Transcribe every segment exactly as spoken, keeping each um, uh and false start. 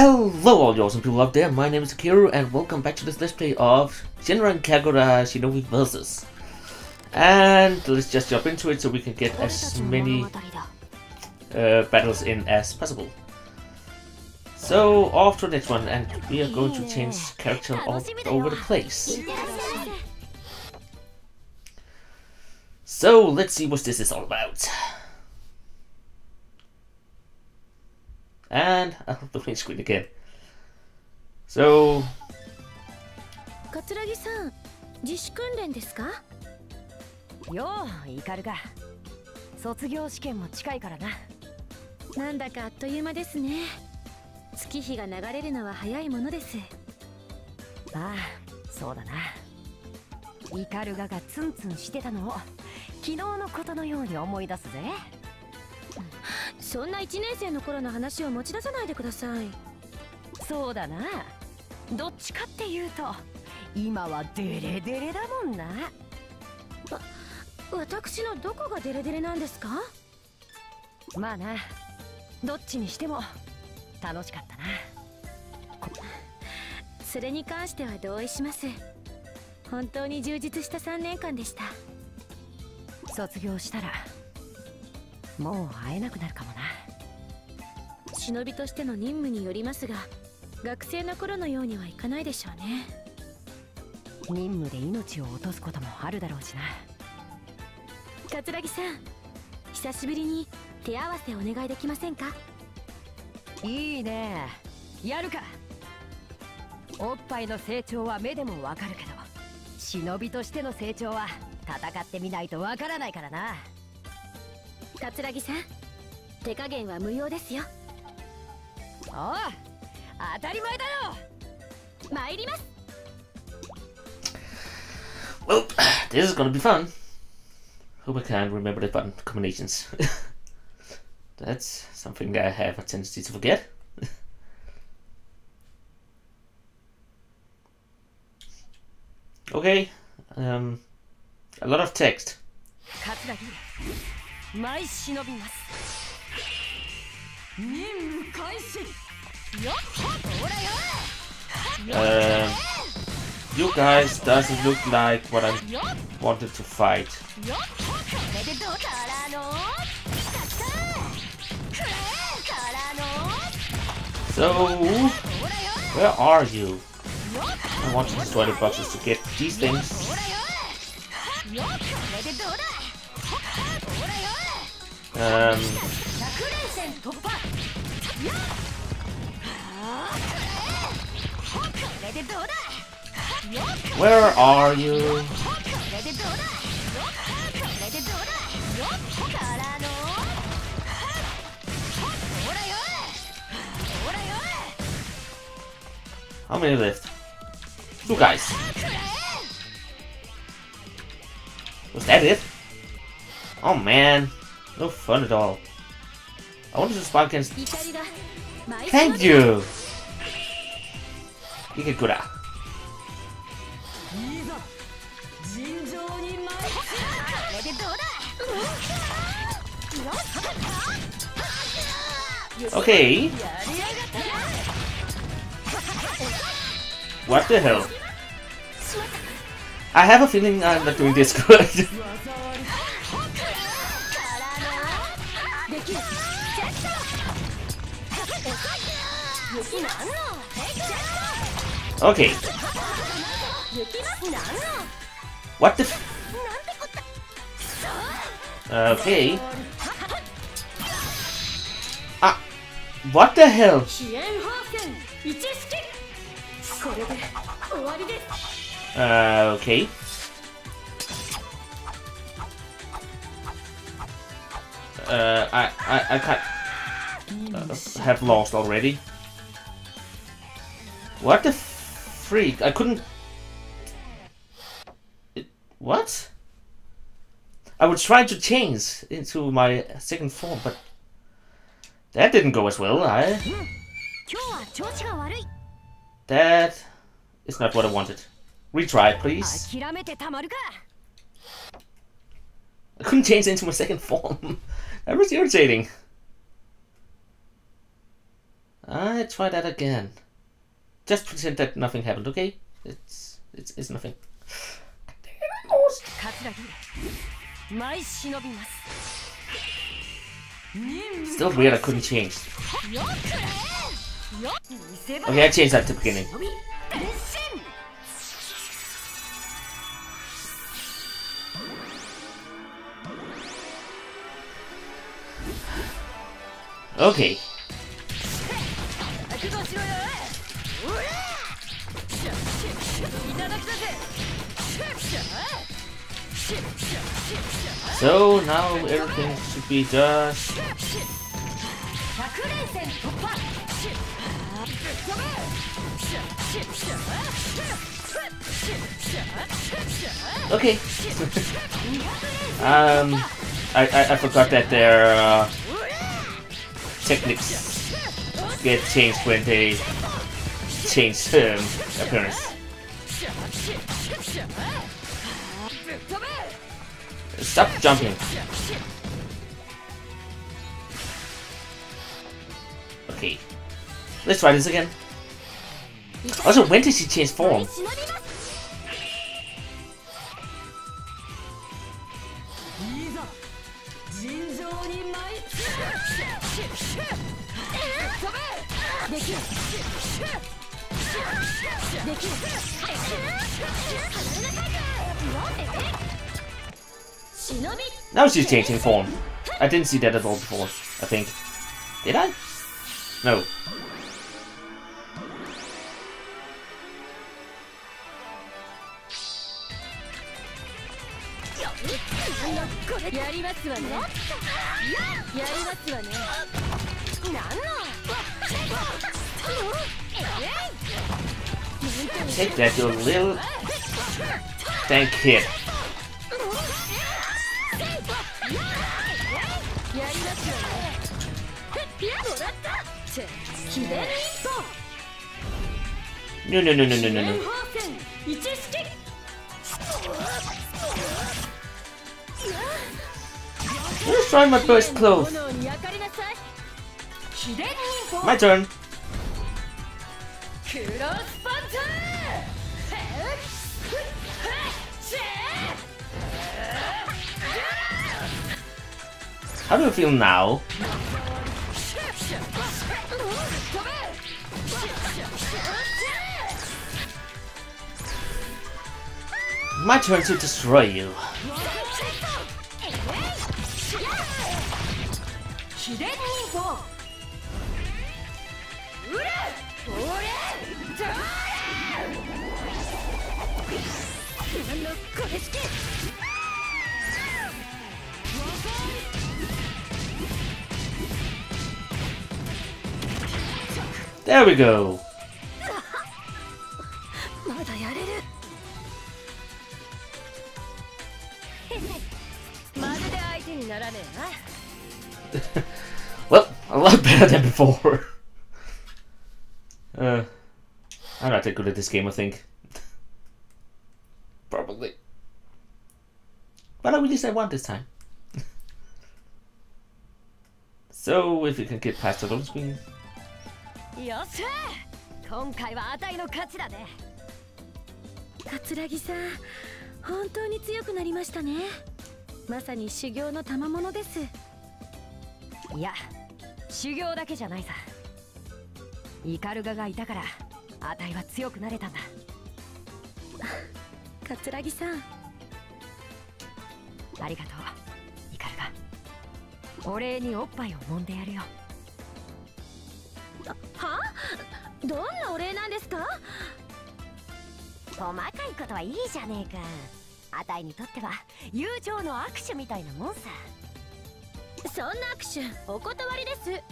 Hello all you awesome people out there, my name is Takeru and welcome back to this let's play of Senran Kagura Shinovi Versus. And let's just jump into it so we can get as many uh, battles in as possible. So off to the next one, and we are going to change character all over the place. So let's see what this is all about. And I have the green screen again. So, Katsuragi-san, jishi-kunren desu ka? Yo, Ikaru-ga. Sotsugyo shiken mo chikai kara na. Nanda ka attoyuma desu ne. Tsukihi ga nagareru no wa hayai mono desu. Ah,そうだな。Ikaru-gaがツンツンしてたのを昨日のことのように思い出すぜ。そんないちねんせいの頃の話を持ち出さないでください。そうだな。どっちかっていうと、今はデレデレだもんな。わ、私のどこがデレデレなんですか？まあな。どっちにしても楽しかったな。それに関しては同意します。本当に充実したさんねんかんでした。卒業したらもう会えなくなるかもな。忍びとしての任務によりますが、学生の頃のようにはいかないでしょうね。任務で命を落とすこともあるだろうしな。桂木さん、久しぶりに手合わせお願いできませんか？いいね。やるか。おっぱいの成長は目でもわかるけど、忍びとしての成長は戦ってみないとわからないからな。桂木さん、手加減は無用ですよ。おお、当たり前だよ。参ります。 Well, this is gonna be fun. Hope I can remember the button combinations. That's something I have a tendency to forget. Okay, um, a lot of text. 舞い忍びます。任務開始。よっ、ほらよ。You guys doesn't look like what I wanted to fight. So, where are you? I want to destroy the boxes to get these things. Um, where are you? How many left? Two guys. Was that it? Oh man. No fun at all. I wanted to spy against. Thank you! Ikegura. Okay. What the hell? I have a feeling I'm not doing this good. Okay. What the f- Okay. Ah, what the hell? Uh, okay. Uh, I, I, I can't uh, have lost already. What the freak? I couldn't. It, what? I would try to change into my second form, but that didn't go as well. I. That is not what I wanted. Retry, please. I couldn't change into my second form. That was irritating. I try that again. Just pretend that nothing happened, okay? It's it's it's nothing. Still weird I couldn't change. Okay, I changed that at the beginning. Okay. So now everything should be just. Okay. um, I, I I forgot that their uh, techniques get changed when they change um, appearance. Stop jumping. Okay. Let's try this again. Also, when did she change form? Now she's changing form. I didn't see that at all before, I think. Did I? No. Take that, you little tank hit. No, no, no, no, no, no, no. Let's try my first clothes. My turn. How do you feel now? My turn to destroy you. There we go. Well, a lot better than before. uh, I'm not that good at this game, I think. Probably. But at least I won this time. So, if we can get past the load screen. Katsuragi-san, 本当に強くなりましたね。まさに修行の賜物です。いや、修行だけじゃないさ。イカルガがいたから、あたいは強くなれたんだ。桂木さん。ありがとう、イカルガ。お礼におっぱいを揉んでやるよ。は？どんなお礼なんですか？細かいことはいいじゃねえか。 あたいにとっては友情の握手みたいなもんさ。そんな握手お断りです。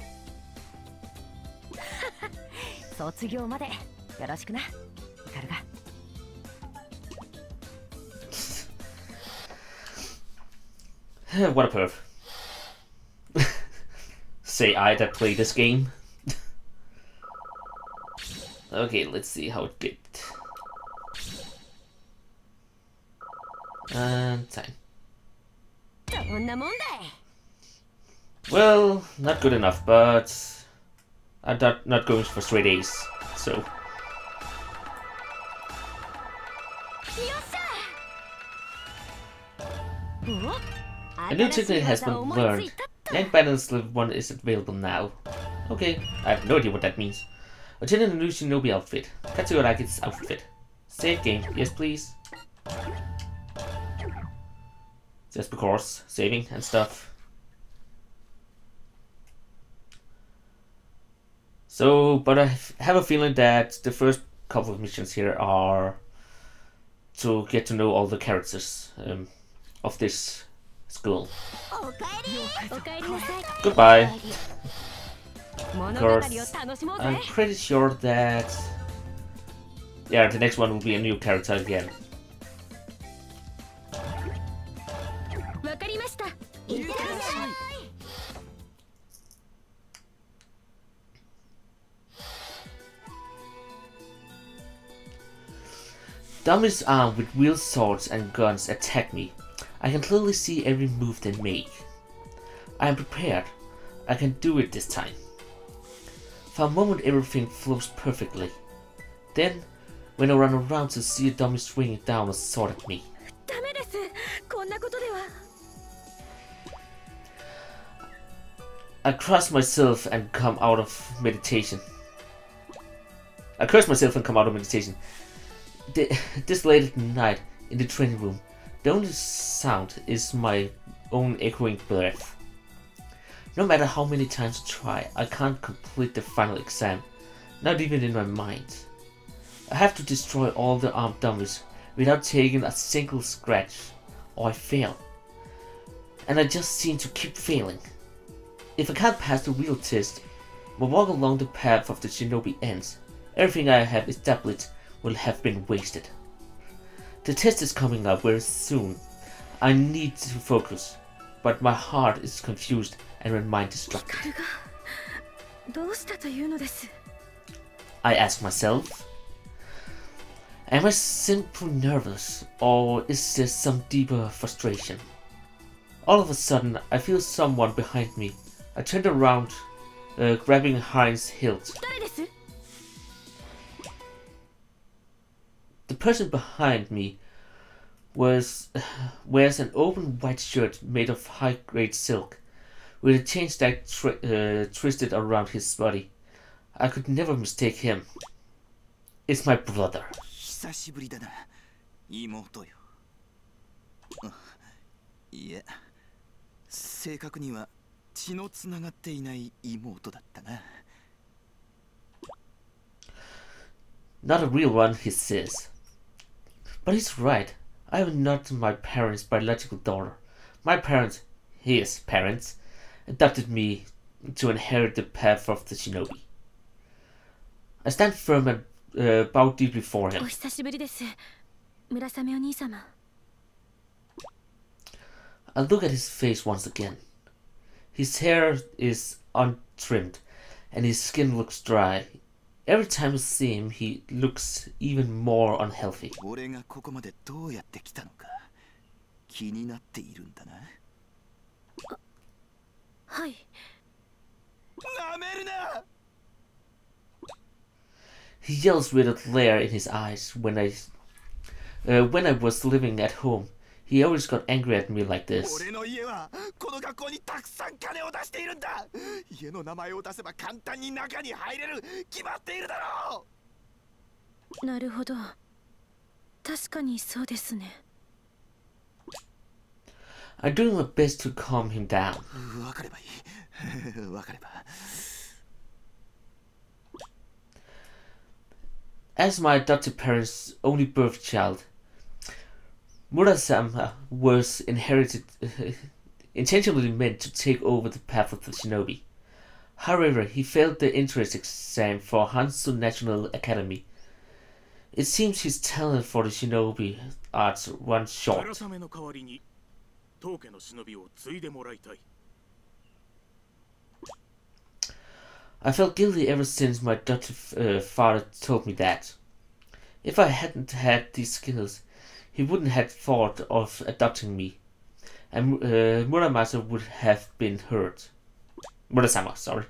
卒業までよろしくな、イカルガ。What a perv. Say I that play this game. Okay, let's see how it did. And time. Well, not good enough, but I'm not, not going for straight A's, so... A new technique has been learned. Land Balance Level one is available now. Okay, I have no idea what that means. Attend a new Shinobi outfit. Katsuragi's outfit. Save game, yes please. Just because, saving and stuff. So, but I have a feeling that the first couple of missions here are to get to know all the characters um, of this school. Goodbye. Of course, I'm pretty sure that... yeah, the next one will be a new character again. Dummies armed with wheel swords and guns attack me. I can clearly see every move they make. I am prepared. I can do it this time. For a moment everything flows perfectly. Then, when I run around to see a dummy swinging down a sword at me. I curse myself and come out of meditation. I curse myself and come out of meditation. The, this late at night, in the training room, the only sound is my own echoing breath. No matter how many times I try, I can't complete the final exam, not even in my mind. I have to destroy all the armed dummies without taking a single scratch, or I fail. And I just seem to keep failing. If I can't pass the wheel test, my walk along the path of the shinobi ends. Everything I have established will have been wasted. The test is coming up very soon. I need to focus, but my heart is confused and my mind distracted. I ask myself, am I simply nervous, or is there some deeper frustration? All of a sudden, I feel someone behind me. I turned around, uh, grabbing Heinz's hilt. The person behind me was uh, wears an open white shirt made of high-grade silk, with a chain stack tri uh, twisted around his body. I could never mistake him. It's my brother. Not a real one, he says. But he's right. I am not my parents' biological daughter. My parents, his parents, adopted me to inherit the path of the shinobi. I stand firm and uh, bow deeply before him. I look at his face once again. His hair is untrimmed, and his skin looks dry. Every time I see him, he looks even more unhealthy. He yells with a glare in his eyes. When I, uh, when I was living at home, he always got angry at me like this. I'm doing my best to calm him down. As my adopted parents' only birth child, Murasame was inherited, uh, intentionally meant to take over the path of the shinobi. However, he failed the entrance exam for Hansu National Academy. It seems his talent for the shinobi arts runs short. I felt guilty ever since my adoptive uh, father told me that. If I hadn't had these skills, he wouldn't have thought of adopting me, and uh, Murasame would have been hurt. Murasame, sorry.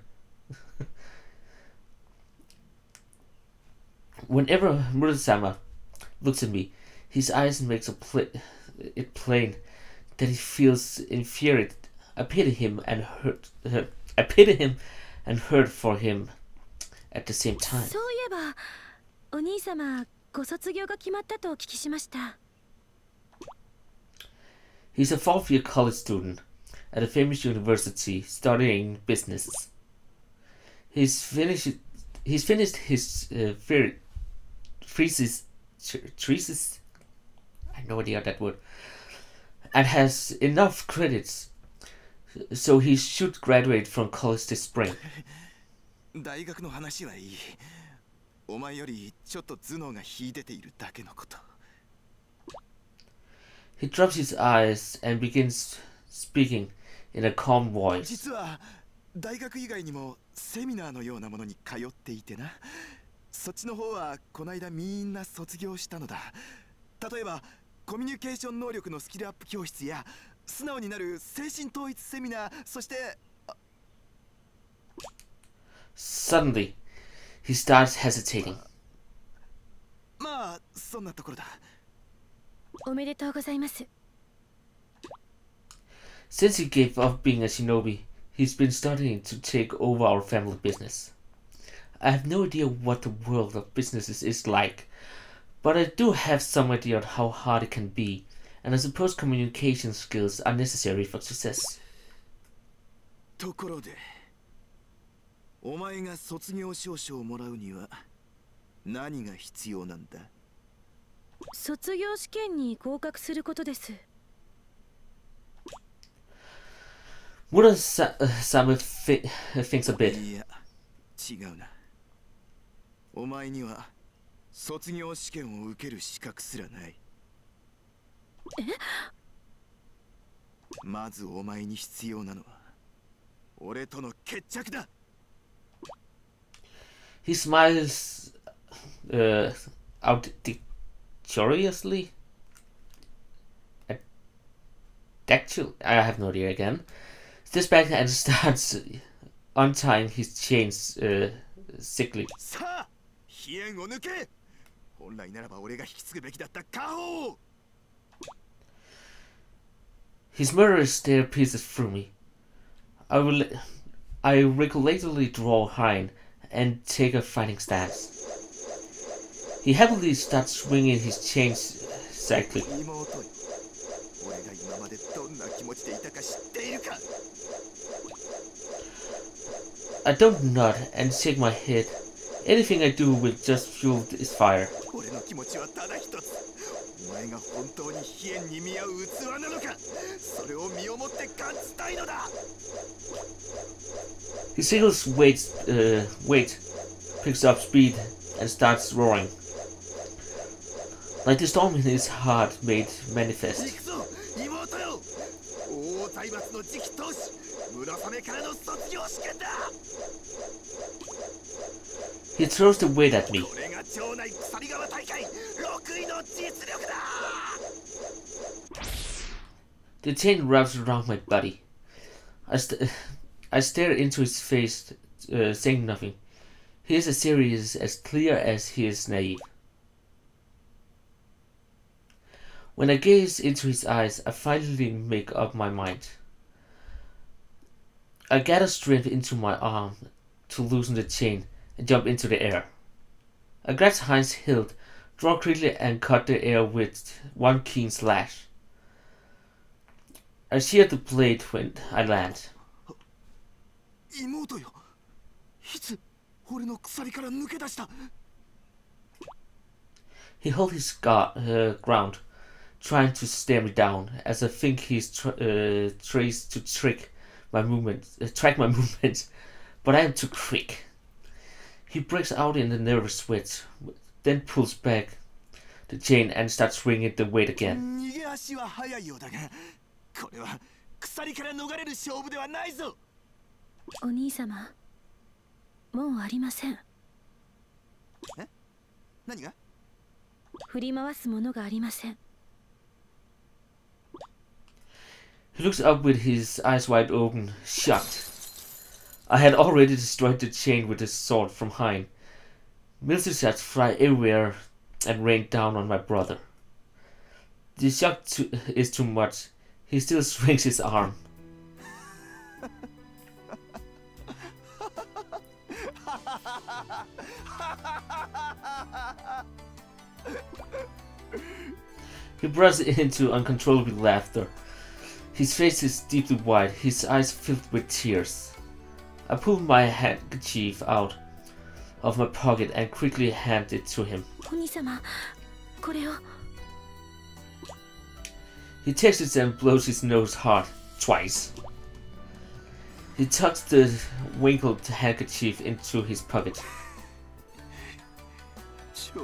Whenever Murasame looks at me, his eyes makes a pl it plain that he feels infuriated. I pity him and hurt. Uh, I pity him and hurt for him at the same time. He's a fourth year college student at a famous university studying business. He's finished. He's finished his uh, thesis. Thesis. I have no idea that word. And has enough credits, so he should graduate from college this spring. He drops his eyes and begins speaking in a calm voice. Suddenly, he starts hesitating. Since he gave up being a shinobi, he's been studying to take over our family business. I have no idea what the world of businesses is like, but I do have some idea on how hard it can be, and I suppose communication skills are necessary for success. Murasame thi thinks a bit. He smiles uh, out curiously. Actually, I have no idea again. Steps back and starts untying his chains uh, sickly. His murderous stare pierces through me. I will, I regularly draw Heinz and take a fighting stance. He heavily starts swinging his chains sadly. I don't nod and shake my head. Anything I do will just fuel this fire. His singles weight, uh, weight picks up speed and starts roaring. Like the storm in his heart made manifest. He throws the weight at me. The chain wraps around my body. I, st I stare into his face, uh, saying nothing. He is as serious, as clear as he is naive. When I gaze into his eyes, I finally make up my mind. I gather strength into my arm to loosen the chain and jump into the air. I grab Heinz's hilt, draw quickly and cut the air with one keen slash. I shear the blade when I land. He holds his guard, uh, ground, trying to stare me down, as I think he's tr uh, tries to trick my movement, uh, track my movements, but I am too quick. He breaks out in a nervous sweat, then pulls back the chain and starts swinging the weight again. He looks up with his eyes wide open, shocked. I had already destroyed the chain with his sword from Heinz, Missile shots fly everywhere and rain down on my brother. The shock to is too much. He still swings his arm. He bursts into uncontrollable laughter. His face is deeply white, his eyes filled with tears. I pull my handkerchief out of my pocket and quickly hand it to him. He takes it and blows his nose hard, twice. He tucks the wrinkled handkerchief into his pocket. He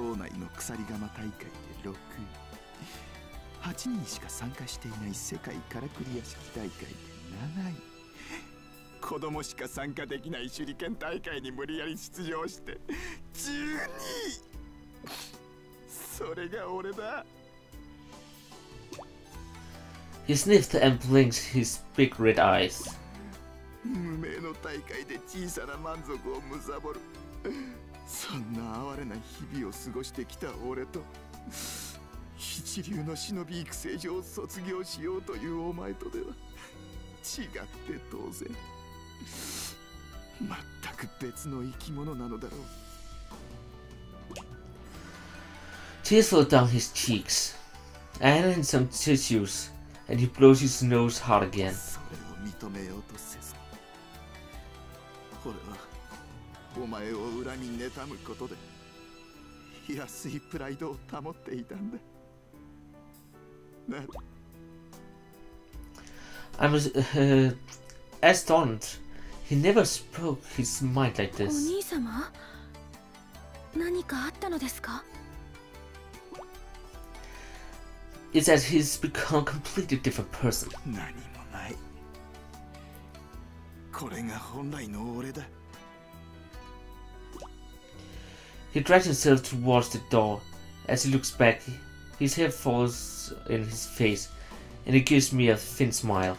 sniffed and blinked his big red eyes. Tears flow down his cheeks. I hand him some tissues, and he blows his nose hard again. I was uh, astounded. He never spoke his mind like this. It's as he's become a completely different person. He drags himself towards the door. As he looks back, his hair falls in his face, and he gives me a thin smile.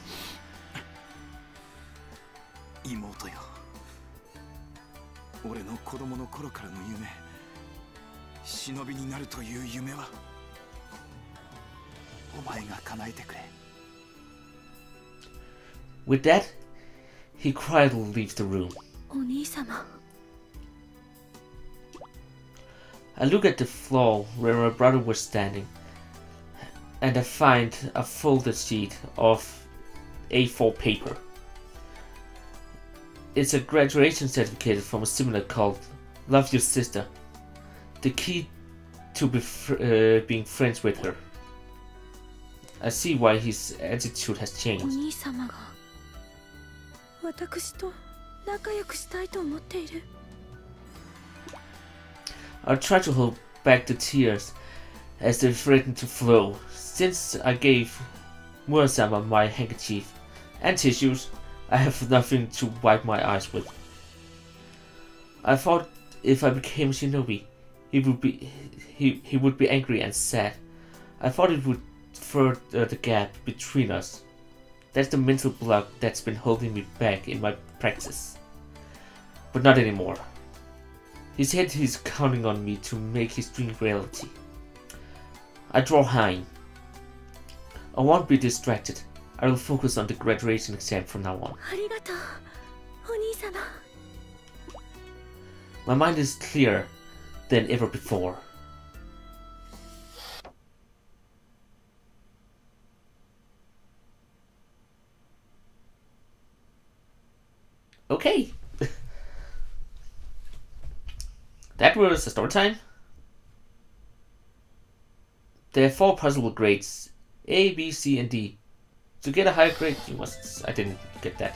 With that, he quietly leaves the room. I look at the floor where my brother was standing, and I find a folded sheet of A four paper. It's a graduation certificate from a similar cult, Love Your Sister, the key to be fr uh, being friends with her. I see why his attitude has changed. I try to hold back the tears as they threaten to flow. Since I gave Murasame my handkerchief and tissues, I have nothing to wipe my eyes with. I thought if I became Shinobi, he would be he, he would be angry and sad. I thought it would further the gap between us. That's the mental block that's been holding me back in my practice. But not anymore. He said he's counting on me to make his dream reality. I draw Heinz. I won't be distracted. I will focus on the graduation exam from now on. My mind is clearer than ever before. Okay. That was the story time. There are four possible grades: A, B, C, and D. To get a higher grade, you must... I didn't get that.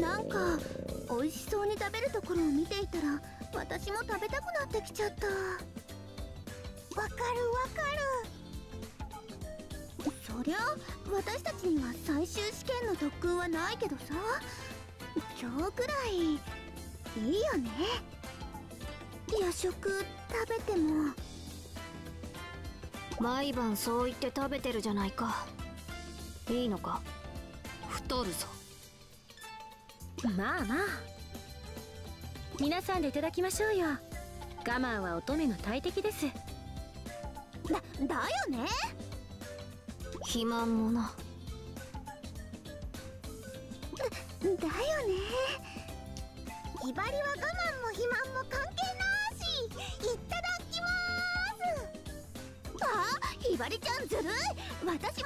なんか美味しそうに食べるところを見ていたら私も食べたくなってきちゃった。わかるわかる。そりゃ私たちには最終試験の特訓はないけどさ、今日くらいいいよね。夜食食べても。毎晩そう言って食べてるじゃないか。いいのか、太るぞ。まあまあ、皆さんでいただきましょうよ。我慢は乙女の大敵です。だだよね。肥満者だだよね。ひばりは我慢も肥満も関係なし。いっただきます。あ、ひばりちゃんずるい。私も食べる。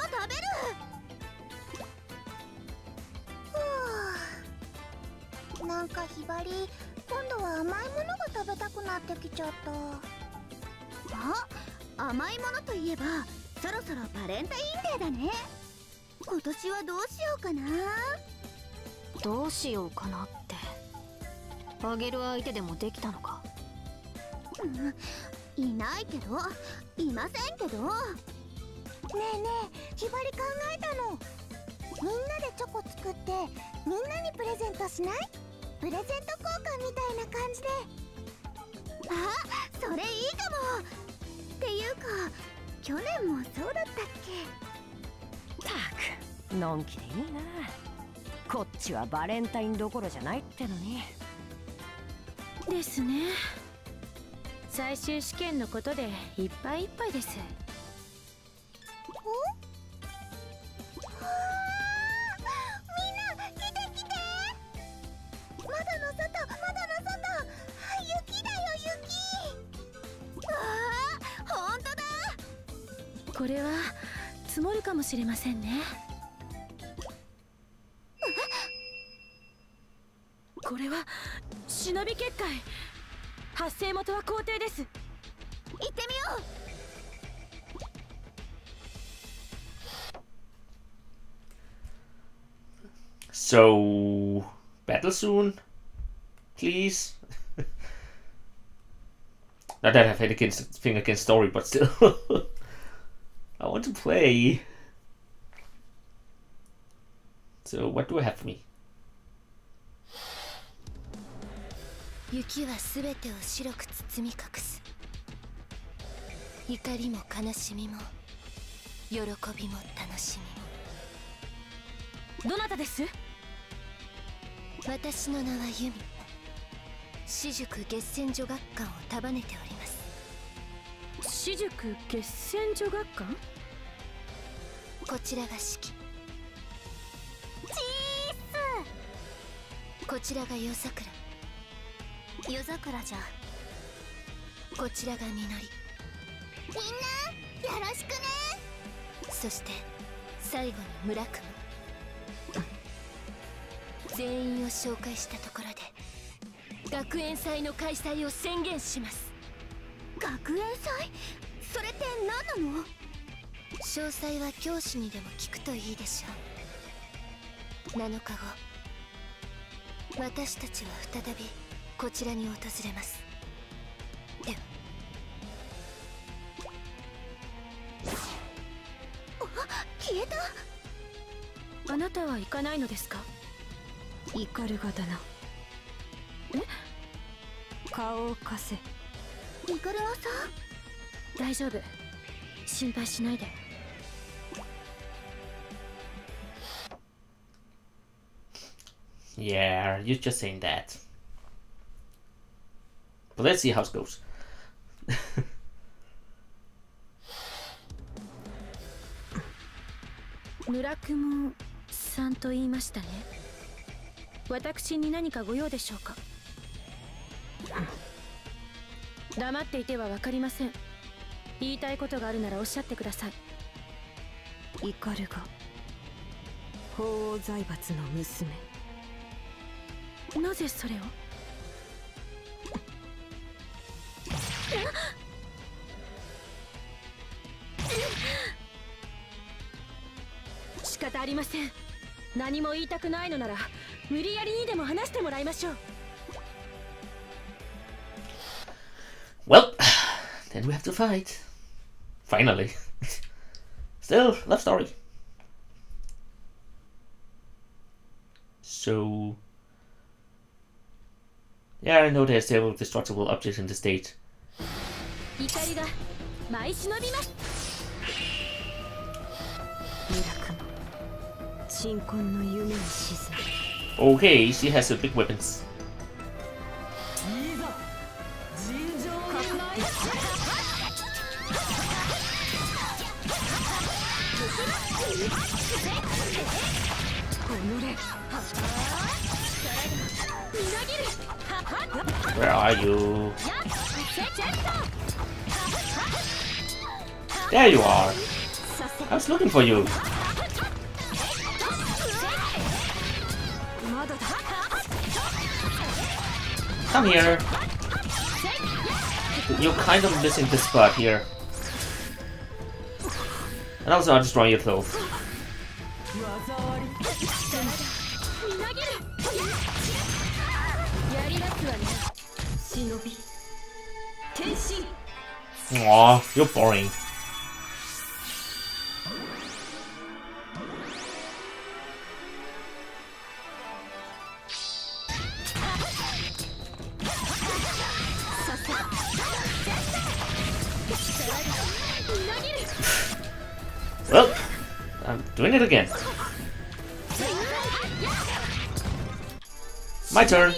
ふう、なんかひばり今度は甘いものが食べたくなってきちゃった。あ、甘いものといえばそろそろバレンタインデーだね。今年はどうしようかな。どうしようかなってあげる相手でもできたのか。うん、いないけど、いませんけど。ねえねえ、ひばり考えたの。みんなでチョコ作ってみんなにプレゼントしない？プレゼント交換みたいな感じで。あ、それいいかも。っていうか去年もそうだったっけ。たく、のんきでいいな。こっちはバレンタインどころじゃないってのに。ですね。最終試験のことでいっぱいいっぱいです。お？わあ、みんな来て来て。窓の外、窓の外。あ、雪だよ雪。わあ、本当だ。これは積もるかもしれませんね。これは忍び結界。発生元は校庭です。行ってみよう。 So battle soon, please. Not that I have anything against story, but still. I want to play. So what do I have for me? 雪はすべてを白く包み隠す。怒りも悲しみも喜びも楽しみも。どなたです？私の名はユミ。私塾月戦女学館を束ねております。私塾月戦女学館？こちらが式。チーズ。こちらが夜桜。夜桜じゃ。こちらがみのり。みんなよろしくね。そして最後に村雲。全員を紹介したところで学園祭の開催を宣言します。学園祭？それって何なの？詳細は教師にでも聞くといいでしょう。なのかご、私たちは再びこちらに訪れます。では。あ、消えた。あなたは行かないのですか？怒るがだな。え？顔を貸せ。イカルワさん、大丈夫、心配しないで。Yeah, you're just saying that. But let's see how it goes. 村雲さんと言いましたね。私に何かご用でしょうか？黙っていては分かりません。言いたいことがあるならおっしゃってください。イカルが法皇財閥の娘。なぜそれを？方ありません。何も言いたくないのなら、無理やりにでも話してもらいましょう。Well, then we have to fight. Finally. Still, love story. So, yeah, I know there's several destructible objects in the state. Okay, she has a big weapons. Where are you? There you are! I was looking for you! Come here! You're kind of missing this spot here. And also I'll destroy your clothes. Aw, you're boring. Well, I'm doing it again. My turn.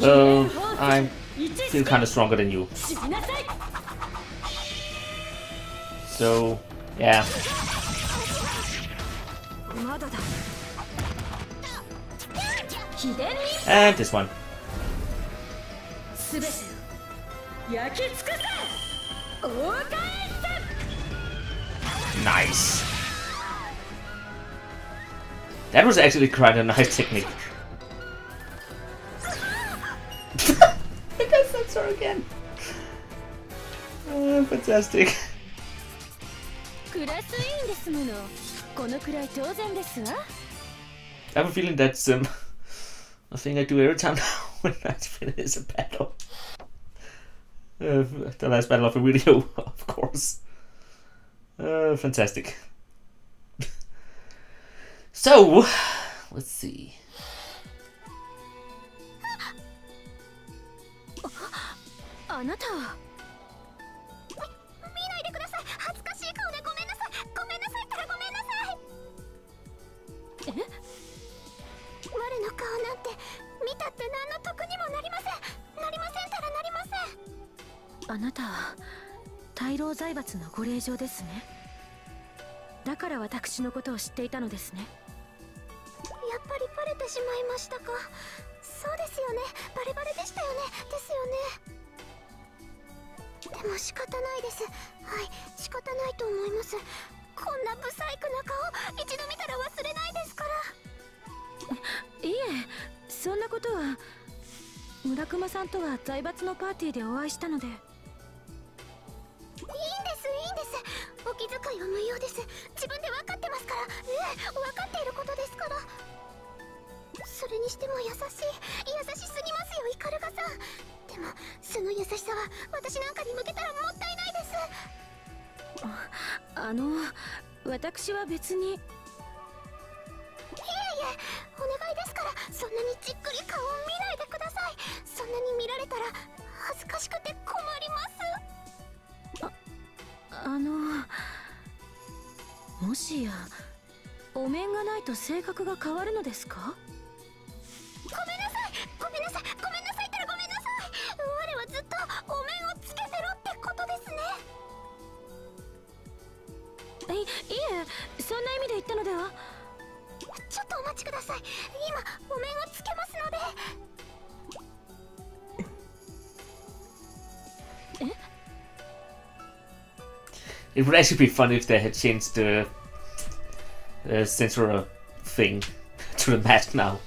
Well, I'm still kind of stronger than you. So, yeah. And this one. Nice. That was actually quite a nice technique. Because that's her again. Oh, fantastic. I have a feeling that's um, a thing I do every time now when I finish a battle. Uh, the last battle of a video, of course. Uh, fantastic. So, let's see. It would actually be funny if they had changed the uh, censor thing to the mask now.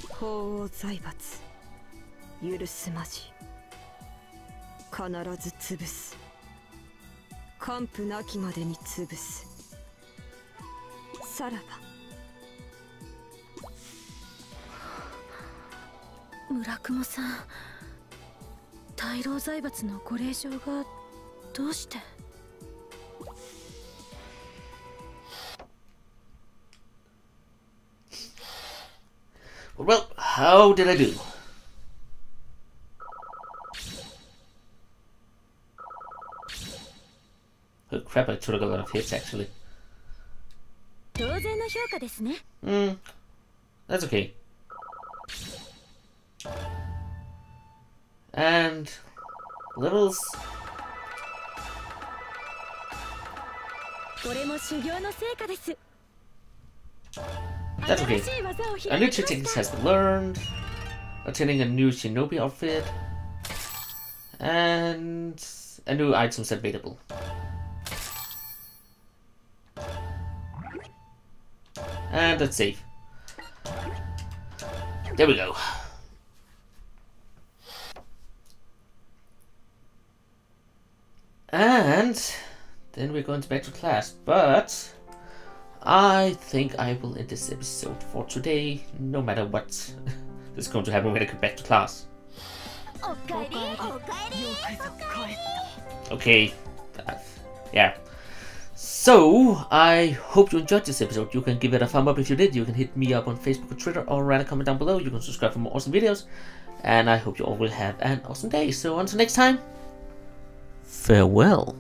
Murakumo-san, Tairou Zaibatsu no goreishou ga doushite? Well, how did I do? Oh crap, I took a lot of hits actually. Hmm, that's okay. And levels. That's okay. A new technique has been learned. Attaining a new shinobi outfit. And a new items available. And let's save. There we go. And then we're going back to class, but I think I will end this episode for today, no matter what is going to happen when I come back to class. Okay, uh, yeah. So, I hope you enjoyed this episode. You can give it a thumb up if you did. You can hit me up on Facebook or Twitter, or write a comment down below. You can subscribe for more awesome videos. And I hope you all will have an awesome day. So, until next time, farewell.